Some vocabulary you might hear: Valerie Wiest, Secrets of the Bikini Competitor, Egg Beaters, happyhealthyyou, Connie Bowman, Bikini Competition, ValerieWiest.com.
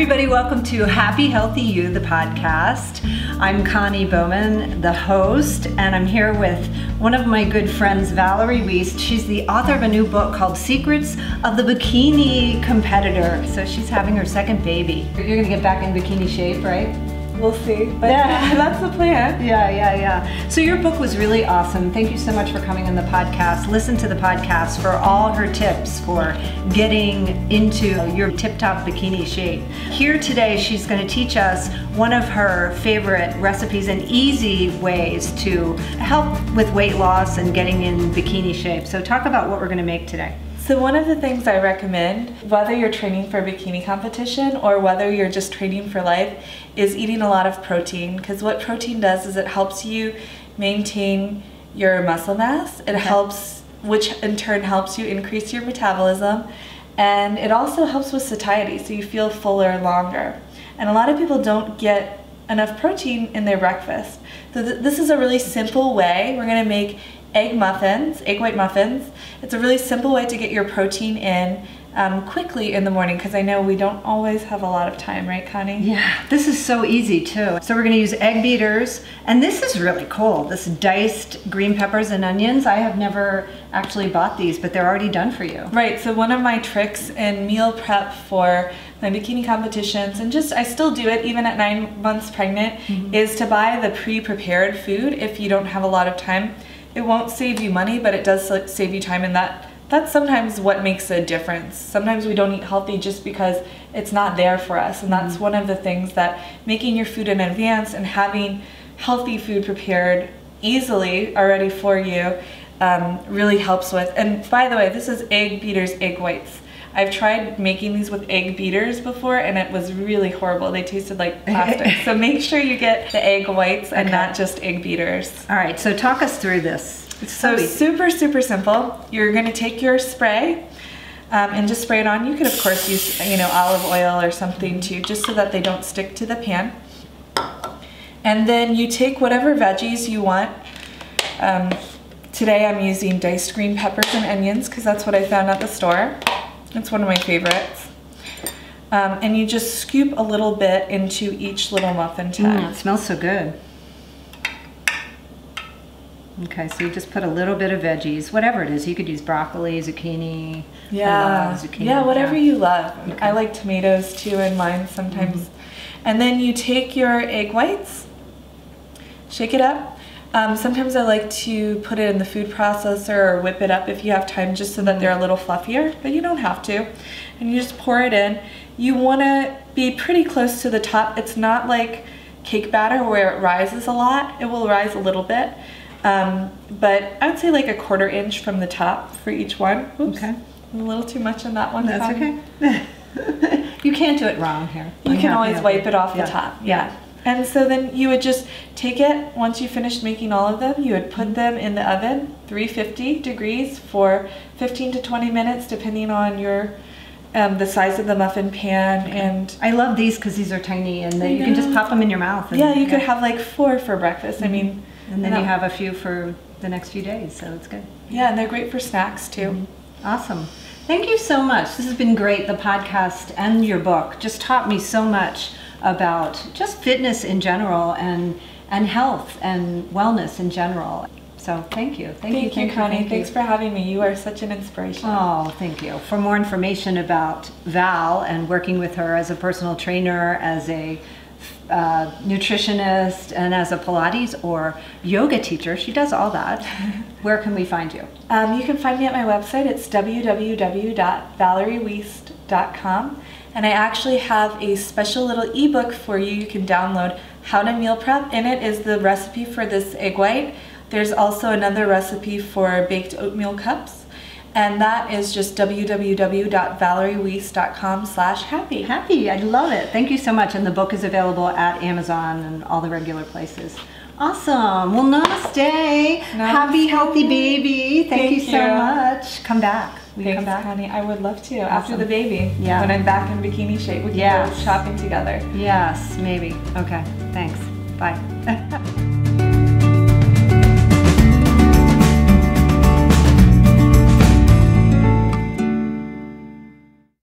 everybody, welcome to Happy Healthy You, the podcast. I'm Connie Bowman, the host, and I'm here with one of my good friends, Valerie Wiest. She's the author of a new book called Secrets of the Bikini Competitor. So she's having her second baby. You're gonna get back in bikini shape, right? We'll see, but yeah, that's the plan. Yeah. So your book was really awesome. Thank you so much for coming on the podcast. Listen to the podcast for all her tips for getting into your tip-top bikini shape. Here today, she's going to teach us one of her favorite recipes and easy ways to help with weight loss and getting in bikini shape. So talk about what we're going to make today. So one of the things I recommend, whether you're training for a bikini competition or whether you're just training for life, is eating a lot of protein, because what protein does is it helps you maintain your muscle mass. It helps, which in turn helps you increase your metabolism, and it also helps with satiety, so you feel fuller longer. And a lot of people don't get enough protein in their breakfast. So this is a really simple way. We're going to make egg white muffins. It's a really simple way to get your protein in quickly in the morning, because I know we don't always have a lot of time, right, Connie? Yeah, this is so easy too. So we're gonna use egg beaters, and this is really cool. This diced green peppers and onions. I have never actually bought these, but they're already done for you. Right, so one of my tricks in meal prep for my bikini competitions, and just I still do it even at 9 months pregnant, is to buy the pre-prepared food if you don't have a lot of time. It won't save you money, but it does save you time, and that's sometimes what makes a difference. Sometimes we don't eat healthy just because it's not there for us, and that's one of the things that making your food in advance and having healthy food prepared easily already for you really helps with. And by the way, this is egg beaters, egg whites. I've tried making these with egg beaters before, and it was really horrible. They tasted like plastic. So make sure you get the egg whites and not just egg beaters. All right, so talk us through this. It's so easy. Super, super simple. You're gonna take your spray and just spray it on. You could of course use olive oil or something too, just so that they don't stick to the pan. And then you take whatever veggies you want. Today I'm using diced green peppers and onions, because that's what I found at the store. It's one of my favorites. And you just scoop a little bit into each little muffin tin. It smells so good. Okay, so you just put a little bit of veggies, whatever it is. You could use broccoli, zucchini. Yeah, whatever you love. Okay. I like tomatoes too in mine sometimes. And then you take your egg whites, shake it up. Sometimes I like to put it in the food processor or whip it up if you have time, just so that they're a little fluffier, but you don't have to. And you just pour it in. You want to be pretty close to the top. It's not like cake batter where it rises a lot. It will rise a little bit, but I'd say like a 1/4 inch from the top for each one. Oops, okay. A little too much on that one. That's okay. You can't do it wrong here. You can always wipe it off the top. Yeah. And so then you would just take it, once you finished making all of them, you would put them in the oven, 350 degrees for 15 to 20 minutes, depending on your the size of the muffin pan. And I love these because these are tiny, and you can just pop them in your mouth. And, you could have like 4 for breakfast. I mean, and then you have a few for the next few days, so it's good. Yeah, and they're great for snacks too. Awesome. Thank you so much. This has been great. The podcast and your book just taught me so much about just fitness in general, and health and wellness in general. So thank you, Connie. Thanks for having me. You are such an inspiration. Oh, thank you. For more information about Val and working with her as a personal trainer, as a nutritionist, and as a Pilates or yoga teacher, she does all that. Where can we find you? You can find me at my website. It's www.ValerieWiest.com. And I actually have a special little ebook for you. You can download how to meal prep. In it is the recipe for this egg white. There's also another recipe for baked oatmeal cups. And that is just www.ValerieWiest.com/happy. Happy, I love it. Thank you so much. And the book is available at Amazon and all the regular places. Awesome. Well, namaste. Happy, healthy baby. Thank you so much. Come back. Thanks, Connie. I would love to. Awesome. After the baby. Yeah. When I'm back in bikini shape, we can go shopping together. Yes, maybe. Okay. Thanks. Bye.